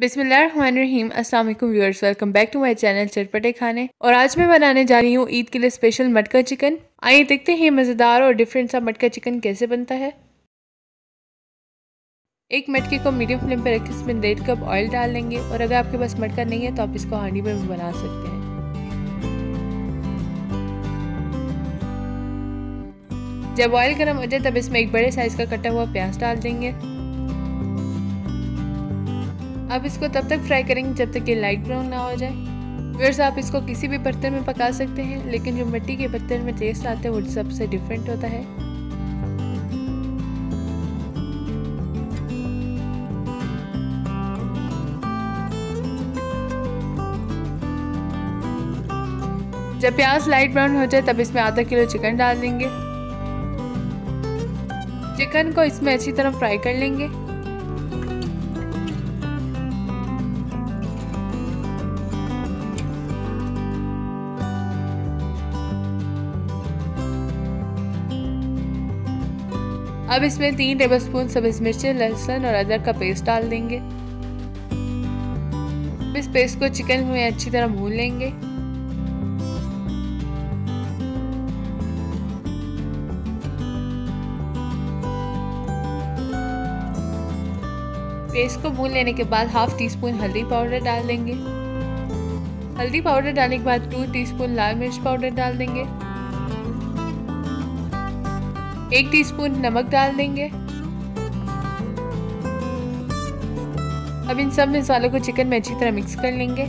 बिस्मिल्लाहिर्रहमानिर्रहीम। अस्सलाम वालेकुम viewers, welcome back to my channel चटपटे खाने। और आज मैं बनाने जा रही हूँ ईद के लिए स्पेशल मटका चिकन। आइए देखते हैं मज़ेदार और डिफरेंट सा मटका चिकन कैसे बनता है। एक मटके को मीडियम फ्लेम पर रख इसमें 1.5 कप ऑयल डाल लेंगे। और अगर आपके पास मटका नहीं है तो आप इसको हांडी में भी बना सकते हैं। जब ऑयल गर्म हो जाए तब इसमें एक बड़े साइज का कटा हुआ प्याज डाल देंगे। आप इसको तब तक फ्राई करेंगे जब तक ये लाइट ब्राउन ना हो जाए। व्यूअर्स, आप इसको किसी भी बर्तन में पका सकते हैं, लेकिन जो मिट्टी के बर्तन में टेस्ट आता है वो सबसे डिफरेंट होता है। जब प्याज लाइट ब्राउन हो जाए तब इसमें 0.5 किलो चिकन डाल देंगे। चिकन को इसमें अच्छी तरह फ्राई कर लेंगे। अब इसमें 3 टेबलस्पून सब्ज मिर्ची, लहसुन और अदरक का पेस्ट डाल देंगे। इस पेस्ट को चिकन में अच्छी तरह भून लेंगे। पेस्ट को भून लेने के बाद 1/2 टीस्पून हल्दी पाउडर डाल देंगे। हल्दी पाउडर डालने के बाद 2 टीस्पून लाल मिर्च पाउडर डाल देंगे। 1 टीस्पून नमक डाल देंगे। अब इन सब मसालों को चिकन में अच्छी तरह मिक्स कर लेंगे।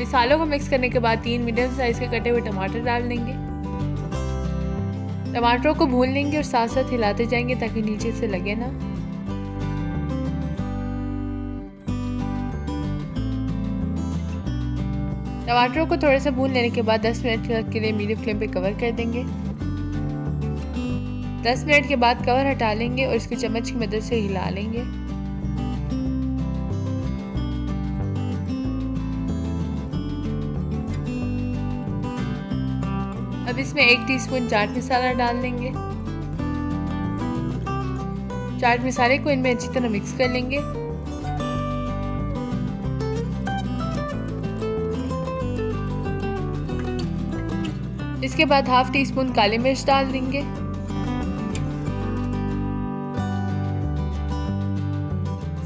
मसालों को मिक्स करने के बाद 3 मीडियम साइज के कटे हुए टमाटर डाल देंगे। टमाटरों को भून लेंगे और साथ साथ हिलाते जाएंगे ताकि नीचे से लगे ना। टमाटरों को थोड़े से भून लेने के बाद 10 मिनट के लिए मीडियम फ्लेम पे कवर कर देंगे। 10 मिनट के बाद कवर हटा लेंगे और इसको चम्मच की मदद से हिला लेंगे। अब इसमें 1 टीस्पून चाट मसाला डाल देंगे। चाट मसाले को इनमें अच्छी तरह मिक्स कर लेंगे। इसके बाद 1/2 टीस्पून काली मिर्च डाल देंगे।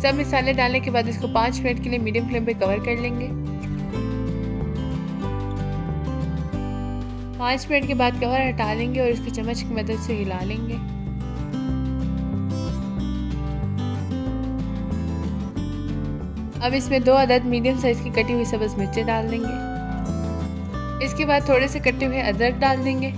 सब मसाले डालने के बाद इसको 5 मिनट के लिए मीडियम फ्लेम पे कवर कर लेंगे। 5 मिनट के बाद कवर हटा लेंगे और इसको चम्मच की मदद से हिला लेंगे। अब इसमें 2 अदद मीडियम साइज की कटी हुई सब्ज मिर्चें डाल देंगे। इसके बाद थोड़े से कटे हुए अदरक डाल देंगे।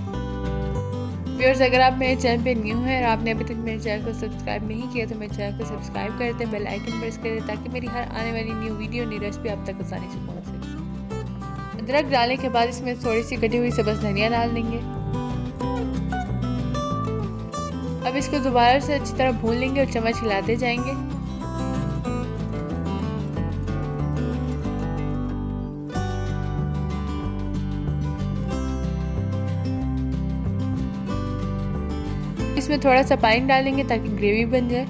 व्यूअर्स, अगर आप मेरे चैनल पे न्यू हैं और आपने अभी तक मेरे चैनल को सब्सक्राइब नहीं किया तो मेरे चैनल को सब्सक्राइब कर दें, बेल आइकन प्रेस कर दें ताकि मेरी हर आने वाली न्यू वीडियो नई रेसिपी आप तक आसानी से पहुँच सके। अदरक डालने के बाद इसमें थोड़ी सी कटी हुई सब्ज धनिया डाल देंगे। अब इसको दोबारा से अच्छी तरह भून लेंगे और चम्मच हिलाते जाएंगे। इसमें थोड़ा सा पानी डालेंगे ताकि ग्रेवी बन जाए।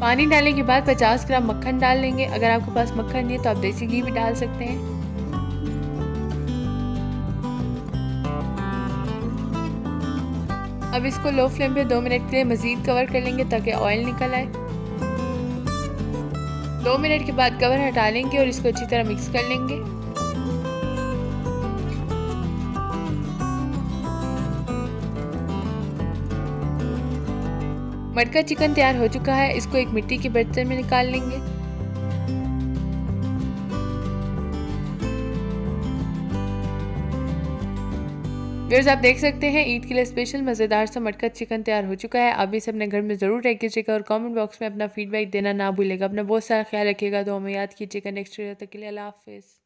पानी डालने के बाद 50 ग्राम मक्खन डाल लेंगे। अगर आपके पास मक्खन नहीं है तो आप देसी घी भी डाल सकते हैं। अब इसको लो फ्लेम पे 2 मिनट के लिए मज़ीद कवर कर लेंगे ताकि ऑयल निकल आए। 2 मिनट के बाद कवर हटा लेंगे और इसको अच्छी तरह मिक्स कर लेंगे। मटका चिकन तैयार हो चुका है। इसको एक मिट्टी के बर्तन में निकाल लेंगे। व्यूअर्स, आप देख सकते हैं ईद के लिए स्पेशल मज़ेदार सा मटका चिकन तैयार हो चुका है। आप भी इसे अपने घर में ज़रूर ट्राई कीजिएगा और कमेंट बॉक्स में अपना फीडबैक देना ना भूलिएगा। अपना बहुत सारा ख्याल रखिएगा, तो हमें याद कीजिएगा। नेक्स्ट वीडियो तक के लिए अल्लाह हाफिज़।